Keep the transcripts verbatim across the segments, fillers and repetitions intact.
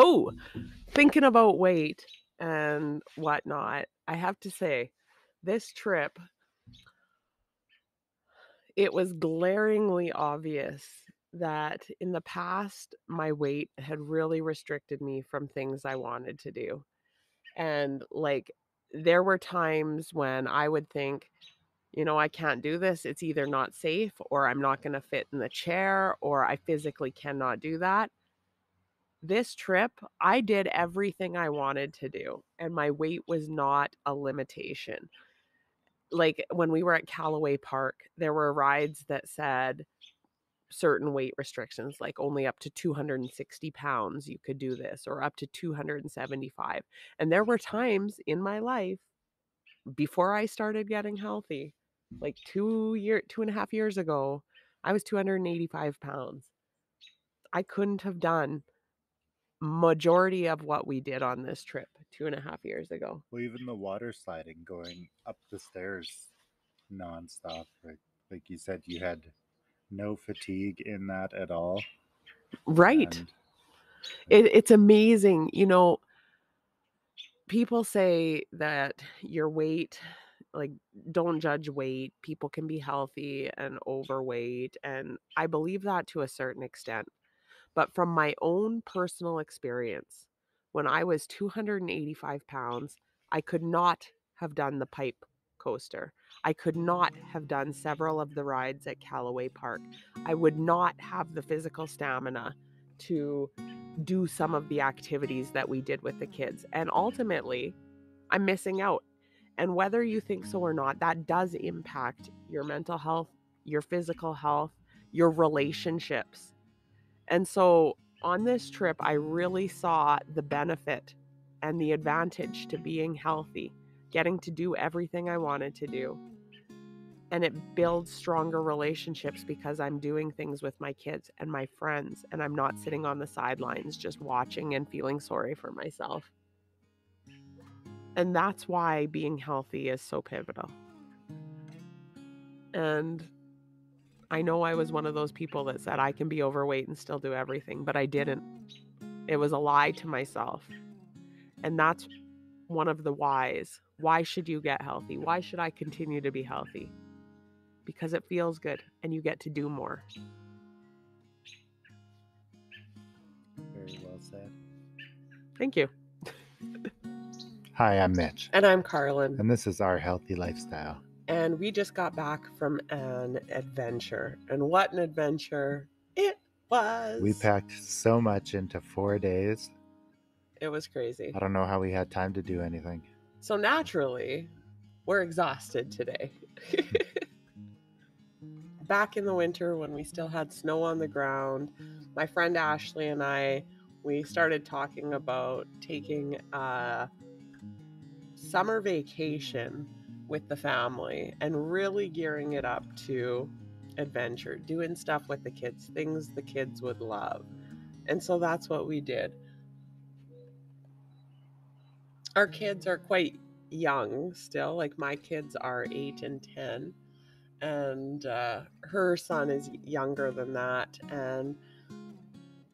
Oh, thinking about weight and whatnot, I have to say, this trip, it was glaringly obvious that in the past, my weight had really restricted me from things I wanted to do. And like, there were times when I would think, you know, I can't do this. It's either not safe, or I'm not going to fit in the chair, or I physically cannot do that. This trip, I did everything I wanted to do, and my weight was not a limitation. Like when we were at Callaway Park, there were rides that said certain weight restrictions, like only up to two hundred sixty pounds you could do this, or up to two hundred seventy-five. And there were times in my life before I started getting healthy, like two year, two and a half years ago, I was two hundred eighty-five pounds. I couldn't have done majority of what we did on this trip two and a half years ago. Well, even the water sliding, going up the stairs nonstop, like like you said, you had no fatigue in that at all. Right. And it, it's amazing. You know, people say that your weight, like, don't judge weight. People can be healthy and overweight. And I believe that to a certain extent. But from my own personal experience, when I was two hundred eighty-five pounds, I could not have done the Pipe Coaster. I could not have done several of the rides at Callaway Park. I would not have the physical stamina to do some of the activities that we did with the kids. And ultimately, I'm missing out. And whether you think so or not, that does impact your mental health, your physical health, your relationships. And so on this trip, I really saw the benefit and the advantage to being healthy, getting to do everything I wanted to do. And it builds stronger relationships because I'm doing things with my kids and my friends, and I'm not sitting on the sidelines just watching and feeling sorry for myself. And that's why being healthy is so pivotal. And I know I was one of those people that said I can be overweight and still do everything, but I didn't. It was a lie to myself. And that's one of the whys. Why should you get healthy? Why should I continue to be healthy? Because it feels good and you get to do more. Very well said. Thank you. Hi, I'm Mitch. And I'm Carlynn. And this is Our Healthy Lifestyle. And we just got back from an adventure. And what an adventure it was. We packed so much into four days. It was crazy. I don't know how we had time to do anything. So naturally, we're exhausted today. Back in the winter when we still had snow on the ground, my friend Ashley and I, we started talking about taking a summer vacation with the family and really gearing it up to adventure, doing stuff with the kids, things the kids would love. And so that's what we did. Our kids are quite young still. Like my kids are eight and ten, and uh, her son is younger than that. And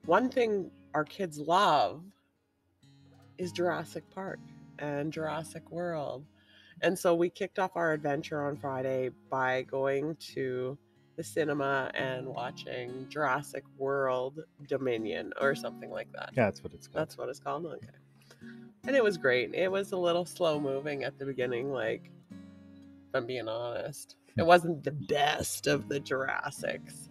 one thing our kids love is Jurassic Park and Jurassic World. And so we kicked off our adventure on Friday by going to the cinema and watching Jurassic World Dominion or something like that. Yeah, that's what it's called. That's what it's called. Okay. And it was great. It was a little slow moving at the beginning, like, if I'm being honest. It wasn't the best of the Jurassics,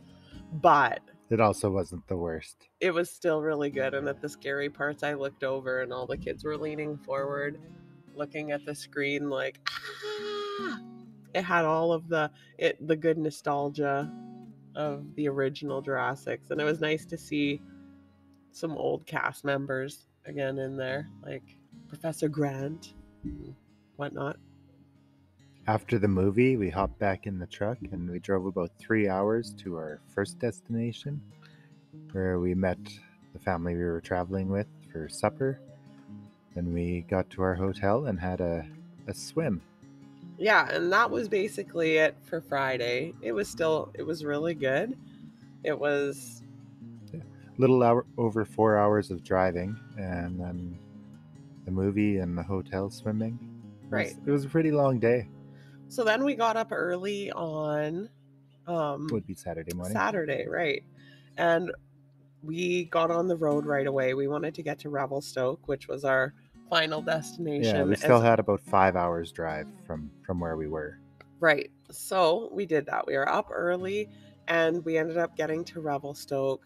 but it also wasn't the worst. It was still really good. And at the scary parts, I looked over and all the kids were leaning forward, looking at the screen like, ah! It had all of the it the good nostalgia of the original Jurassics. And it was nice to see some old cast members again in there, like Professor Grant and whatnot. After the movie, we hopped back in the truck and we drove about three hours to our first destination, where we met the family we were traveling with for supper. Then we got to our hotel and had a, a swim. Yeah, and that was basically it for Friday. It was still, it was really good. It was little hour, over four hours of driving, and then the movie and the hotel swimming. Right. It was, it was a pretty long day. So then we got up early on... Um, would be Saturday morning. Saturday, right. And we got on the road right away. We wanted to get to Revelstoke, which was our final destination. Yeah, we still and, had about five hours drive from, from where we were. Right. So we did that. We were up early, and we ended up getting to Revelstoke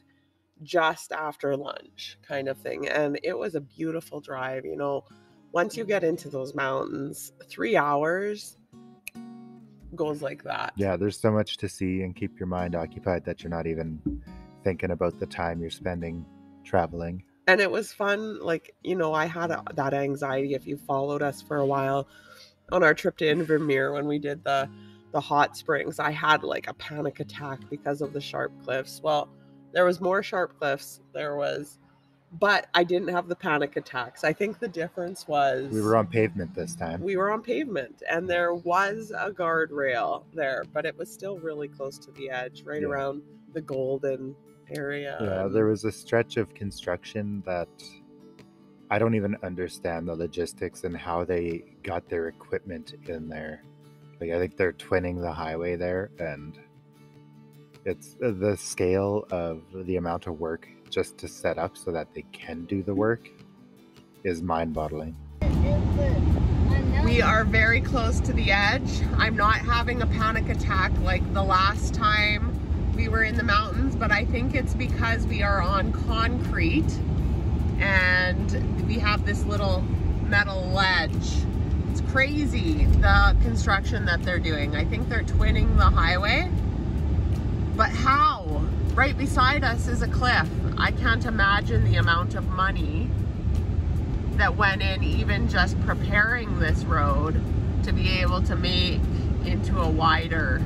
just after lunch, kind of thing. And it was a beautiful drive. You know, once you get into those mountains, three hours goes like that. Yeah, there's so much to see and keep your mind occupied that you're not even thinking about the time you're spending traveling. And it was fun. Like, you know, I had a, that anxiety, if you followed us for a while on our trip to Invermere when we did the the hot springs, I had like a panic attack because of the sharp cliffs. Well, there was more sharp cliffs. There was, but I didn't have the panic attacks. I think the difference was... We were on pavement this time. We were on pavement, and there was a guardrail there, but it was still really close to the edge, right yeah. around the Golden area. Yeah, there was a stretch of construction that I don't even understand the logistics and how they got their equipment in there. Like, I think they're twinning the highway there, and it's the scale of the amount of work just to set up so that they can do the work is mind-boggling. We are very close to the edge. I'm not having a panic attack like the last time we were in the mountains, but I think it's because we are on concrete and we have this little metal ledge. It's crazy, the construction that they're doing. I think they're twinning the highway, but how? Right beside us is a cliff. I can't imagine the amount of money that went in even just preparing this road to be able to make into a wider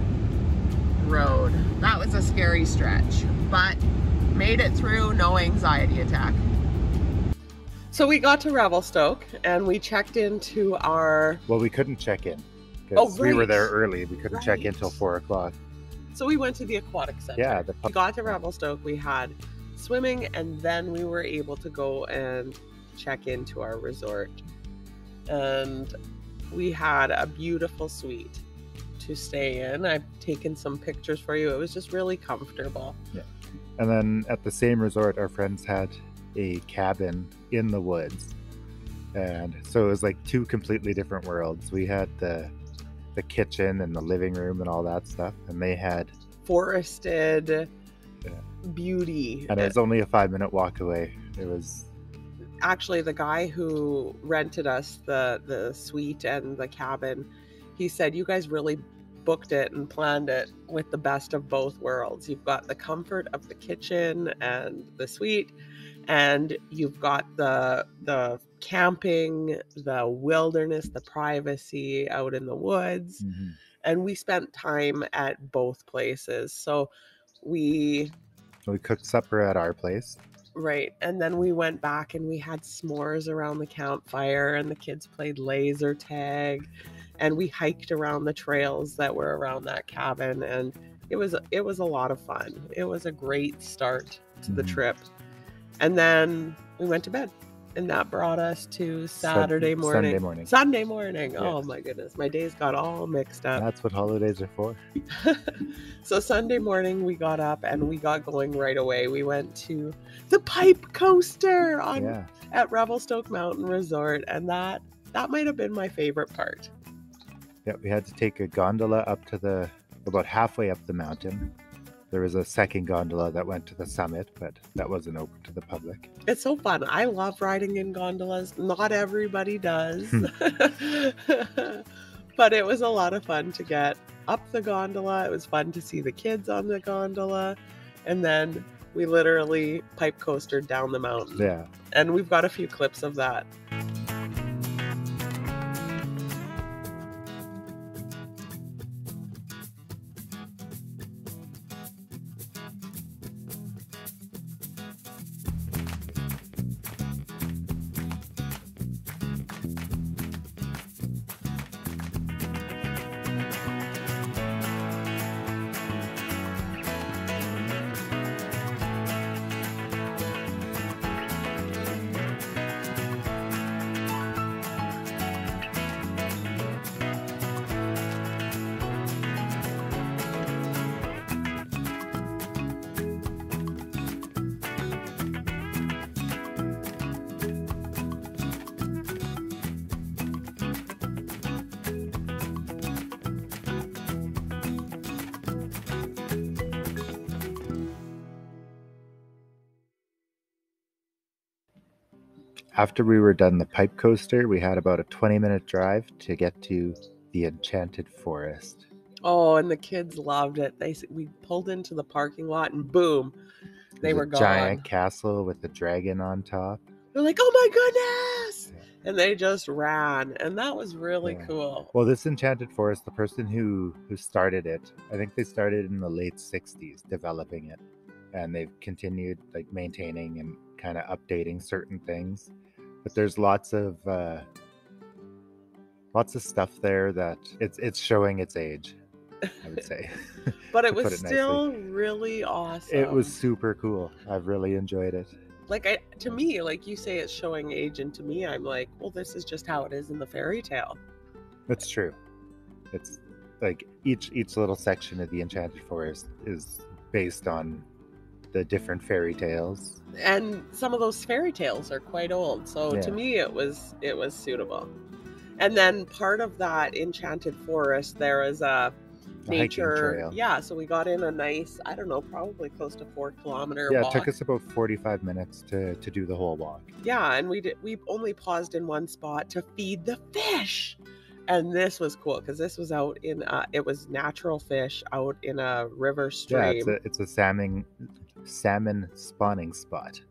road. That was a scary stretch, but made it through, no anxiety attack. So we got to Revelstoke and we checked into our... Well, we couldn't check in because oh, right. we were there early. We couldn't right. check in till four o'clock. So we went to the aquatic center. Yeah, the... We got to Revelstoke, we had swimming, and then we were able to go and check into our resort. And we had a beautiful suite to stay in. I've taken some pictures for you. It was just really comfortable. Yeah. And then at the same resort, our friends had a cabin in the woods. And so it was like two completely different worlds. We had the... the kitchen and the living room and all that stuff, and they had forested yeah. beauty, and it was only a five minute walk away. It was actually the guy who rented us the the suite and the cabin. He said, you guys really booked it and planned it with the best of both worlds. You've got the comfort of the kitchen and the suite, and you've got the the camping, the wilderness, the privacy out in the woods. Mm-hmm. And we spent time at both places. So we we cooked supper at our place, right, and then we went back and we had s'mores around the campfire, and the kids played laser tag, and we hiked around the trails that were around that cabin, and it was it was a lot of fun. It was a great start to mm-hmm. the trip. And then we went to bed. And that brought us to Saturday morning. Sunday morning. Sunday morning. Yes. Oh my goodness. My days got all mixed up. That's what holidays are for. So Sunday morning we got up and we got going right away. We went to the Pipe Coaster on yeah. at Revelstoke Mountain Resort. And that that might have been my favorite part. Yeah, we had to take a gondola up to the about halfway up the mountain. There was a second gondola that went to the summit, but that wasn't open to the public. It's so fun. I love riding in gondolas. Not everybody does. But it was a lot of fun to get up the gondola. It was fun to see the kids on the gondola. And then we literally pipe coastered down the mountain. Yeah. And we've got a few clips of that. After we were done the Pipe Coaster, we had about a twenty minute drive to get to the Enchanted Forest. Oh, and the kids loved it. They we pulled into the parking lot and boom, they were gone. Giant castle with a dragon on top. They're like, oh my goodness! Yeah. And they just ran, and that was really yeah. cool. Well, this Enchanted Forest, the person who who started it, I think they started in the late sixties developing it, and they've continued like maintaining and kind of updating certain things. But there's lots of uh, lots of stuff there that it's it's showing its age, I would say. But it was still really awesome. It was super cool. I've really enjoyed it. Like I, to me, like you say, it's showing age, and to me, I'm like, well, this is just how it is in the fairy tale. That's true. It's like each each little section of the Enchanted Forest is based on the different fairy tales, and some of those fairy tales are quite old. So yeah. to me, it was it was suitable. And then part of that Enchanted Forest, there is a nature yeah so we got in a nice, I don't know, probably close to four kilometer yeah walk. It took us about forty-five minutes to to do the whole walk, yeah and we did we only paused in one spot to feed the fish. And this was cool because this was out in uh it was natural fish out in a river stream. Yeah, it's a, it's a salmon salmon spawning spot.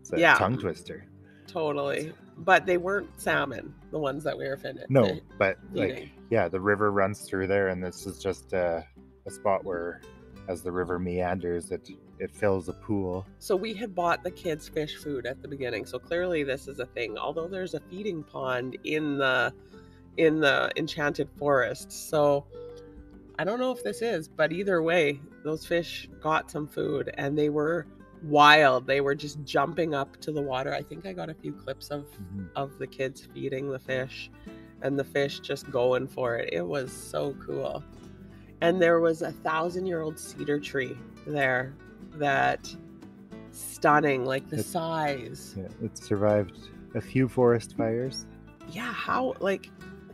It's a yeah. tongue twister. Totally. But they weren't salmon, the ones that we were finished. No, but eating. like, yeah, the river runs through there, and this is just a, a spot where, as the river meanders, it it fills a pool. So we had bought the kids fish food at the beginning. So clearly this is a thing, although there's a feeding pond in the, in the Enchanted Forest. So I don't know if this is, but either way, those fish got some food, and they were wild. They were just jumping up to the water. I think I got a few clips of mm-hmm. of the kids feeding the fish, and the fish just going for it. It was so cool. And there was a thousand year old cedar tree there that stunning, like the it, size. Yeah, it survived a few forest fires. Yeah, how like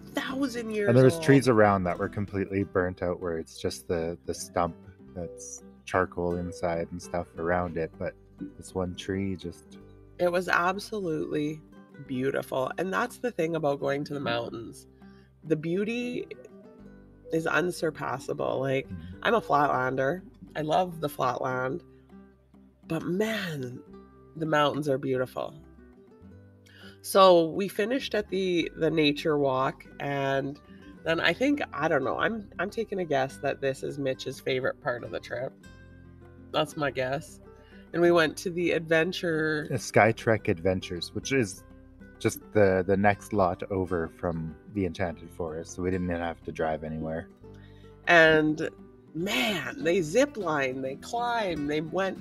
a thousand years And there was old. Trees around that were completely burnt out, where it's just the, the stump that's charcoal inside and stuff around it, but this one tree just it was absolutely beautiful. And that's the thing about going to the mountains, the beauty is unsurpassable. Like mm-hmm. I'm a flatlander, I love the flatland, but man, the mountains are beautiful. So we finished at the the nature walk, and then I think I don't know I'm I'm taking a guess that this is Mitch's favorite part of the trip. That's my guess. And we went to the adventure... Sky Trek Adventures, which is just the, the next lot over from the Enchanted Forest. So we didn't even have to drive anywhere. And man, they zipline, they climb, they went...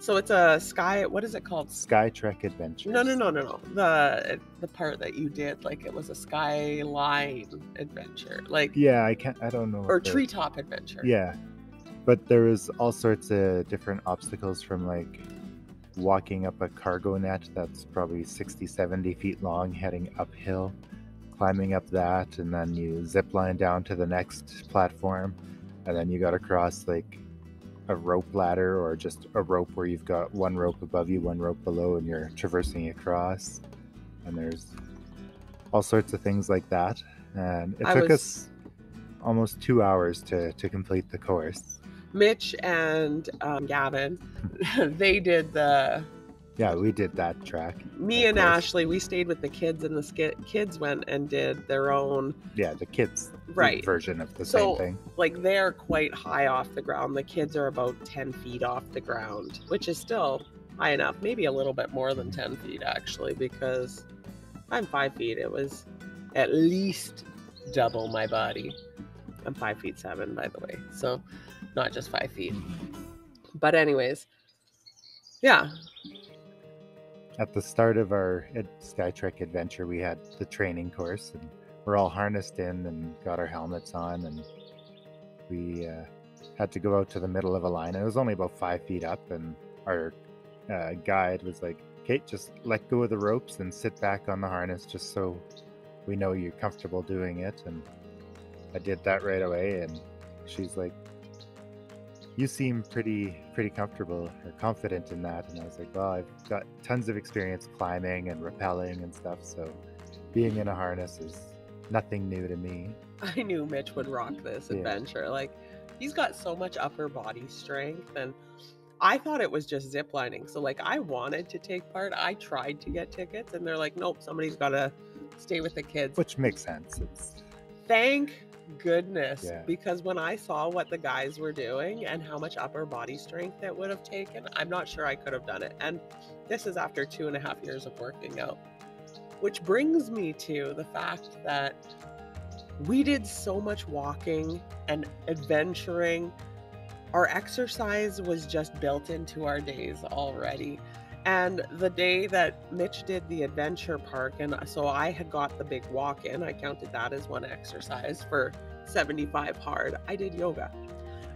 So it's a sky... What is it called? Sky Trek Adventures. No, no, no, no, no. The the part that you did, like it was a skyline adventure. Like Yeah, I can't... I don't know. Or treetop adventure. Yeah. But there was all sorts of different obstacles, from like walking up a cargo net that's probably sixty, seventy feet long, heading uphill, climbing up that, and then you zip line down to the next platform, and then you got to cross like a rope ladder, or just a rope where you've got one rope above you, one rope below, and you're traversing across. And there's all sorts of things like that. And it I took was... us almost two hours to, to complete the course. Mitch and um, Gavin, they did the... Yeah, we did that track. Me and course. Ashley, we stayed with the kids, and the sk kids went and did their own... Yeah, the kids' right. version of the so, same thing. Like, they're quite high off the ground. The kids are about ten feet off the ground, which is still high enough. Maybe a little bit more than ten feet, actually, because I'm five feet. It was at least double my body. I'm five feet seven, by the way, so... Not just five feet. But anyways, yeah. At the start of our Sky Trek adventure, we had the training course, and we're all harnessed in and got our helmets on, and we uh, had to go out to the middle of a line. It was only about five feet up, and our uh, guide was like, Kate, just let go of the ropes and sit back on the harness just so we know you're comfortable doing it. And I did that right away, and she's like, you seem pretty pretty comfortable or confident in that. And I was like, well, I've got tons of experience climbing and rappelling and stuff, so being in a harness is nothing new to me. I knew Mitch would rock this adventure. Yeah. Like, he's got so much upper body strength, and I thought it was just zip lining. So like, I wanted to take part. I tried to get tickets and they're like, nope, somebody's got to stay with the kids. Which makes sense. It's... Thank goodness. Yeah. Because when I saw what the guys were doing and how much upper body strength it would have taken, I'm not sure I could have done it. And this is after two and a half years of working out. Which brings me to the fact that we did so much walking and adventuring. Our exercise was just built into our days already. And the day that Mitch did the adventure park, and so I had got the big walk in, I counted that as one exercise for seventy-five hard, I did yoga.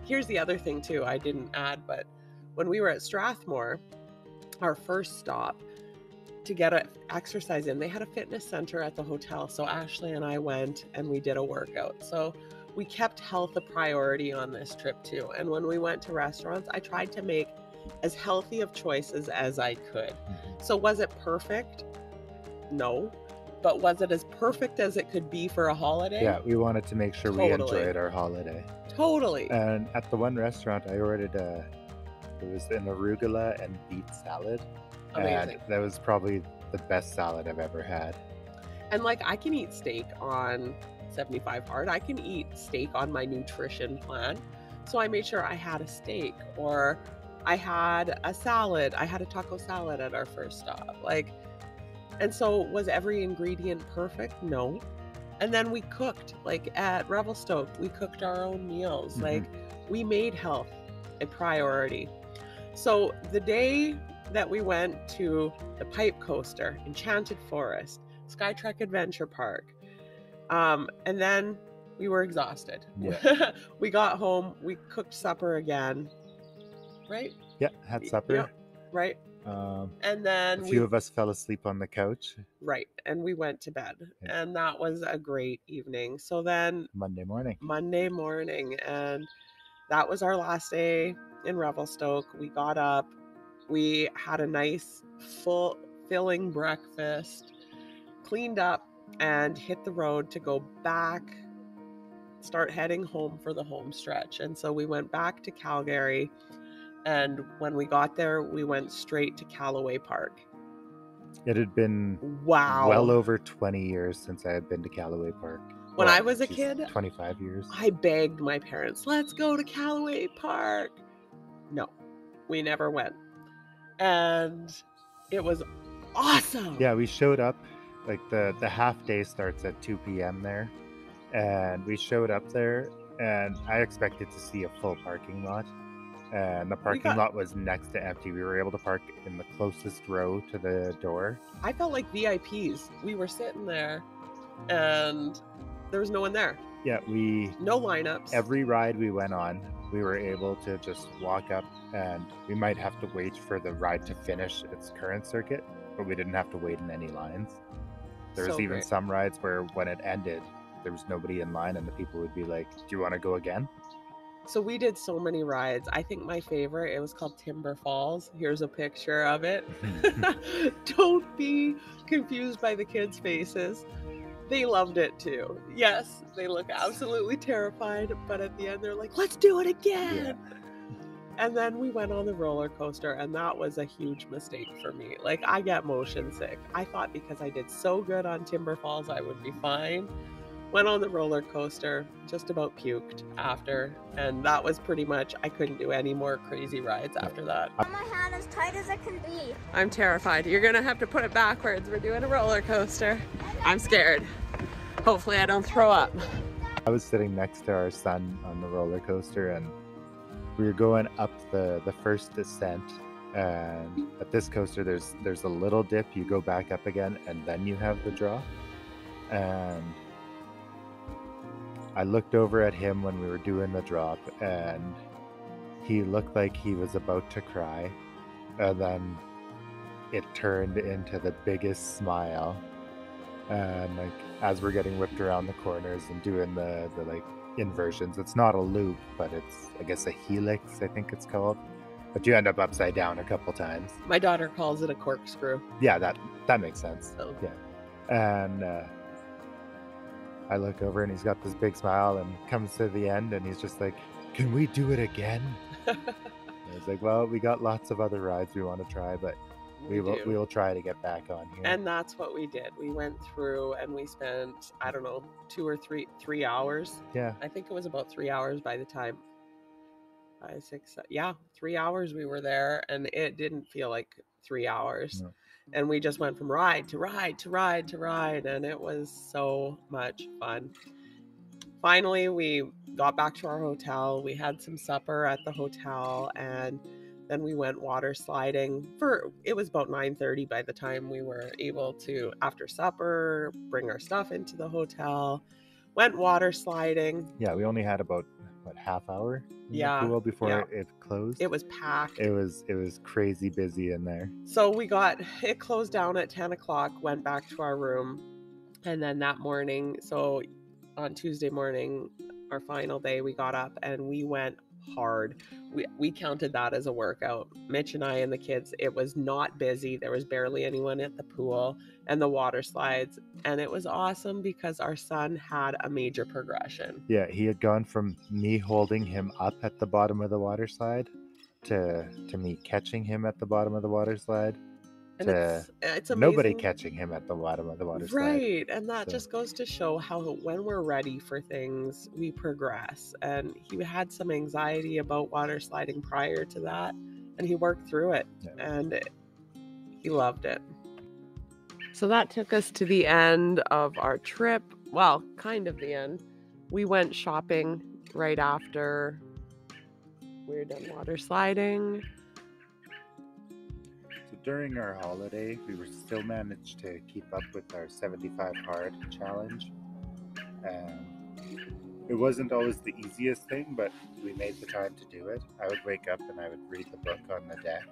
Here's the other thing too, I didn't add, but when we were at Strathmore, our first stop, to get an exercise in, they had a fitness center at the hotel. So Ashley and I went and we did a workout. So we kept health a priority on this trip too. And when we went to restaurants, I tried to make as healthy of choices as I could. So was it perfect? No. But was it as perfect as it could be for a holiday? Yeah, we wanted to make sure totally. we enjoyed our holiday. Totally. And at the one restaurant, I ordered a, it was an arugula and beet salad. Amazing. And that was probably the best salad I've ever had. And like, I can eat steak on seventy-five hard. I can eat steak on my nutrition plan. So I made sure I had a steak, or I had a salad. I had a taco salad at our first stop. Like, and so was every ingredient perfect? No. And then we cooked, like at Revelstoke, we cooked our own meals. Mm-hmm. Like, we made health a priority. So the day that we went to the Pipe Coaster, Enchanted Forest, Sky Trek Adventure Park. Um, and then we were exhausted. Yeah. We got home, we cooked supper again, right? Yeah, had supper. Yeah, right. Um, and then a few we, of us fell asleep on the couch. Right. And we went to bed. Yeah. And that was a great evening. So then Monday morning. Monday morning. And that was our last day in Revelstoke. We got up. We had a nice, full, filling breakfast, cleaned up, and hit the road to go back, start heading home for the home stretch. And so we went back to Calgary, and when we got there, we went straight to Callaway Park. It had been wow, well over twenty years since I had been to Callaway Park. When well, I was a kid, twenty-five years, I begged my parents, let's go to Callaway Park. No, we never went. And it was awesome. Yeah, we showed up, like the, the half day starts at two p.m. there. And we showed up there and I expected to see a full parking lot. And the parking got, lot was next to empty. We were able to park in the closest row to the door. I felt like V I Ps. We were sitting there and there was no one there. Yeah, we... No lineups. Every ride we went on, we were able to just walk up, and we might have to wait for the ride to finish its current circuit, but we didn't have to wait in any lines. There was even some rides where when it ended, there was nobody in line and the people would be like, do you want to go again? So we did so many rides. I think my favorite, it was called Timber Falls. Here's a picture of it. Don't be confused by the kids' faces. They loved it too. Yes, they look absolutely terrified, but at the end they're like, let's do it again. Yeah. And then we went on the roller coaster, and that was a huge mistake for me. Like, I get motion sick. I thought because I did so good on Timber Falls, I would be fine. Went on the roller coaster, just about puked after. And that was pretty much, I couldn't do any more crazy rides after that. My hand as tight as it can be. I'm terrified. You're gonna have to put it backwards. We're doing a roller coaster. I'm scared. Hopefully I don't throw up. I was sitting next to our son on the roller coaster, and we were going up the, the first descent, and at this coaster there's there's a little dip, you go back up again, and then you have the draw. And I looked over at him when we were doing the drop, and he looked like he was about to cry, and then it turned into the biggest smile. And like, as we're getting whipped around the corners and doing the, the like inversions. It's not a loop, but it's, I guess, a helix, I think it's called. But you end up upside down a couple times. My daughter calls it a corkscrew. Yeah, that that makes sense. Oh. Yeah. And uh, I look over and he's got this big smile and comes to the end and he's just like, can we do it again? I was like, well, we got lots of other rides we want to try, but we, we will do. we will try to get back on here. And that's what we did. We went through and we spent, I don't know, two or three three hours. Yeah. I think it was about three hours by the time. Five, six, seven, yeah, three hours we were there, and it didn't feel like three hours. No. And we just went from ride to ride to ride to ride, and it was so much fun. Finally, we got back to our hotel. We had some supper at the hotel, and then we went water sliding for, it was about nine thirty by the time we were able to, after supper, bring our stuff into the hotel, went water sliding. Yeah, we only had about, what, half hour in yeah, the pool before yeah. it closed. It was packed. It was, it was crazy busy in there. So we got, it closed down at ten o'clock, went back to our room, and then that morning, so on Tuesday morning, our final day, we got up and we went hard. We we counted that as a workout. Mitch and I and the kids, it was not busy. There was barely anyone at the pool and the water slides. And it was awesome because our son had a major progression. Yeah, he had gone from me holding him up at the bottom of the water slide to, to me catching him at the bottom of the water slide. And it's, it's amazing. Nobody catching him at the bottom of the water slide. Right. And that so. just goes to show how when we're ready for things, we progress. And he had some anxiety about water sliding prior to that, and he worked through it. Yeah. And it, he loved it. So that took us to the end of our trip. Well, kind of the end. We went shopping right after we were done water sliding. During our holiday, we were still managed to keep up with our seventy-five hard challenge. Um, it wasn't always the easiest thing, but we made the time to do it. I would wake up and I would read the book on the deck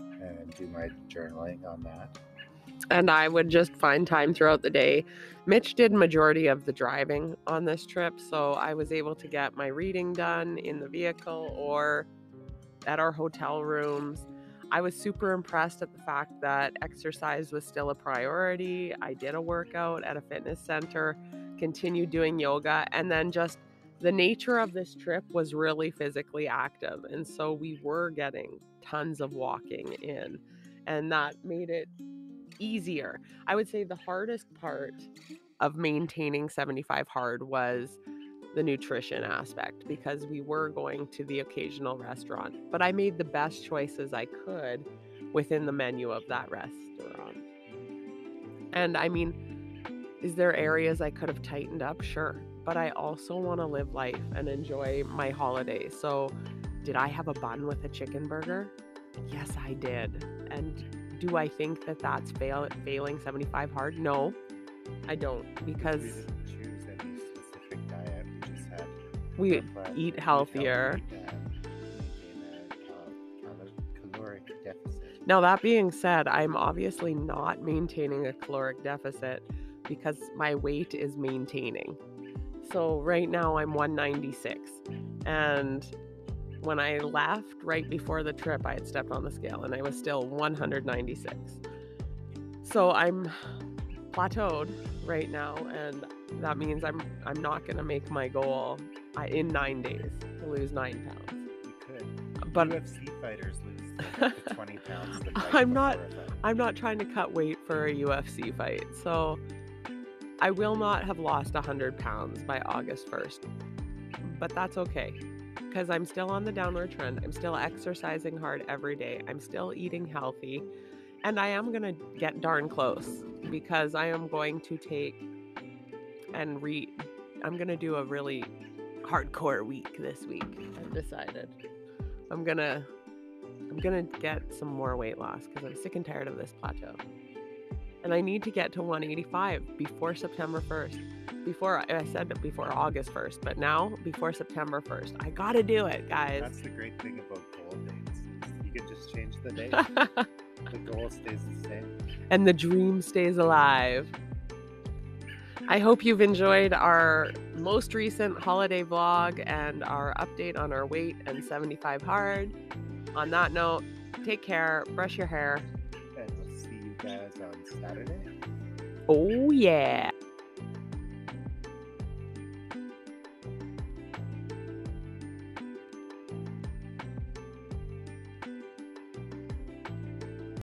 and do my journaling on that. And I would just find time throughout the day. Mitch did majority of the driving on this trip, so I was able to get my reading done in the vehicle or at our hotel rooms. I was super impressed at the fact that exercise was still a priority. I did a workout at a fitness center, continued doing yoga, and then just the nature of this trip was really physically active. And so we were getting tons of walking in, and that made it easier. I would say the hardest part of maintaining seventy-five hard was the nutrition aspect, because we were going to the occasional restaurant, but I made the best choices I could within the menu of that restaurant. And I mean, is there areas I could have tightened up? Sure. But I also want to live life and enjoy my holiday. So did I have a bun with a chicken burger? Yes, I did. And do I think that that's fail- failing seventy-five hard? No, I don't, because we eat healthier. Now, that being said, I'm obviously not maintaining a caloric deficit because my weight is maintaining. So right now I'm one ninety-six. And when I left right before the trip, I had stepped on the scale and I was still one ninety-six. So I'm plateaued right now, and that means I'm I'm not gonna make my goal I, in nine days to lose nine pounds. You could. But U F C fighters lose like twenty pounds. The I'm not. I'm not trying to cut weight for a U F C fight, so I will not have lost a hundred pounds by August first. But that's okay, because I'm still on the downward trend. I'm still exercising hard every day. I'm still eating healthy, and I am gonna get darn close, because I am going to take and re. I'm gonna do a really hardcore week this week. I've decided I'm gonna I'm gonna get some more weight loss, because I'm sick and tired of this plateau, and I need to get to one eighty-five before September first, before I said before August first, but now before September first. I gotta do it, guys. That's the great thing about goal dates, you can just change the date. The goal stays the same and the dream stays alive. I hope you've enjoyed our most recent holiday vlog and our update on our weight and seventy-five hard. On that note, take care, brush your hair. And we'll see you guys on Saturday. Oh yeah.